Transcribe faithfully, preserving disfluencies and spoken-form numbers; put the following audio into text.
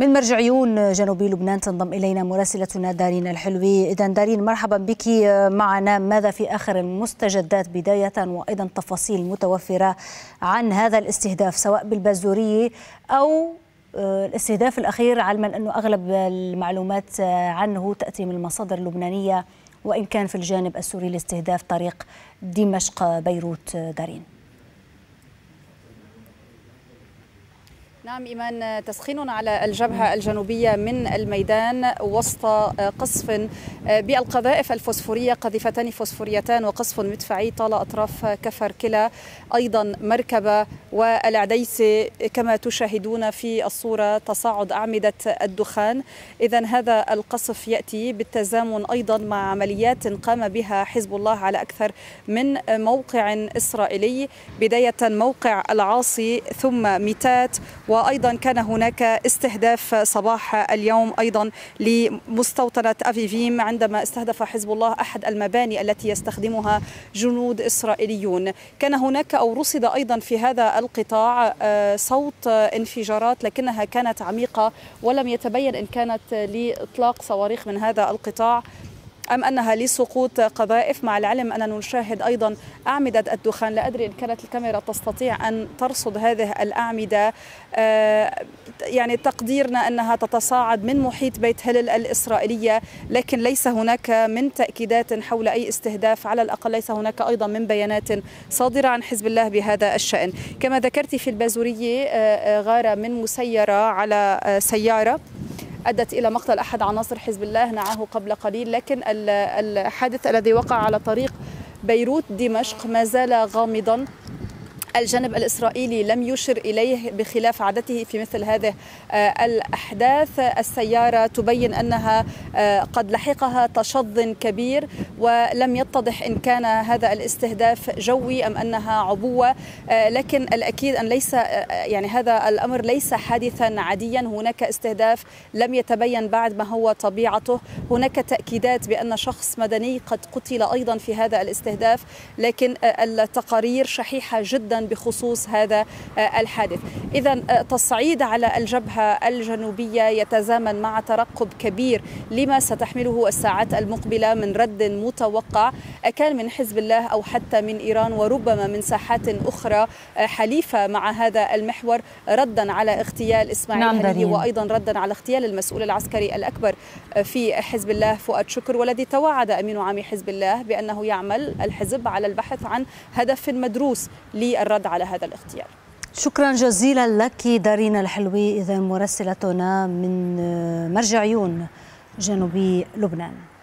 من مرجعيون جنوبي لبنان تنضم إلينا مراسلتنا دارين الحلوي. إذن دارين، مرحبا بك معنا. ماذا في آخر المستجدات بداية، وأيضا تفاصيل متوفرة عن هذا الاستهداف سواء بالبازورية أو الاستهداف الأخير، علما أنه أغلب المعلومات عنه تأتي من المصادر اللبنانية، وإن كان في الجانب السوري لاستهداف طريق دمشق بيروت؟ دارين، نعم إيمان، تسخين على الجبهة الجنوبية من الميدان وسط قصف بالقذائف الفوسفورية، قذيفتان فوسفوريتان وقصف مدفعي طال أطراف كفر كلا، أيضا مركبة والعديسة كما تشاهدون في الصورة، تصاعد أعمدة الدخان. إذن هذا القصف يأتي بالتزامن أيضا مع عمليات قام بها حزب الله على أكثر من موقع إسرائيلي، بداية موقع العاصي ثم ميتات، وأيضا كان هناك استهداف صباح اليوم أيضا لمستوطنة أفيفيم عندما استهدف حزب الله أحد المباني التي يستخدمها جنود إسرائيليون. كان هناك أو رصد أيضا في هذا القطاع صوت انفجارات، لكنها كانت عميقة ولم يتبين إن كانت لإطلاق صواريخ من هذا القطاع أم أنها لسقوط قذائف، مع العلم أننا نشاهد أيضا أعمدة الدخان. لا أدري إن كانت الكاميرا تستطيع أن ترصد هذه الأعمدة، يعني تقديرنا أنها تتصاعد من محيط بيت هلل الإسرائيلية، لكن ليس هناك من تأكيدات حول أي استهداف، على الأقل ليس هناك أيضا من بيانات صادرة عن حزب الله بهذا الشأن. كما ذكرت في البازورية غارة من مسيرة على سيارة أدت إلى مقتل أحد عناصر حزب الله نعاه قبل قليل، لكن الحادث الذي وقع على طريق بيروت دمشق ما زال غامضاً. الجانب الإسرائيلي لم يشر إليه بخلاف عادته في مثل هذه الأحداث. السيارة تبين أنها قد لحقها تشظ كبير، ولم يتضح إن كان هذا الاستهداف جوي أم أنها عبوة، لكن الأكيد أن ليس، يعني هذا الأمر ليس حادثا عاديا. هناك استهداف لم يتبين بعد ما هو طبيعته، هناك تأكيدات بأن شخص مدني قد قتل أيضا في هذا الاستهداف، لكن التقارير شحيحة جدا بخصوص هذا الحادث. إذن التصعيد على الجبهة الجنوبية يتزامن مع ترقب كبير لما ستحمله الساعات المقبلة من رد متوقع، أكان من حزب الله أو حتى من إيران، وربما من ساحات أخرى حليفة مع هذا المحور، ردا على اغتيال إسماعيل هنيه، وأيضا ردا على اغتيال المسؤول العسكري الأكبر في حزب الله فؤاد شكر، والذي توعد أمين عام حزب الله بأنه يعمل الحزب على البحث عن هدف مدروس لي الرد على هذا الاغتيال. شكرا جزيلا لك دارين الحلوي، إذا مراسلتنا من مرجعيون جنوبي لبنان.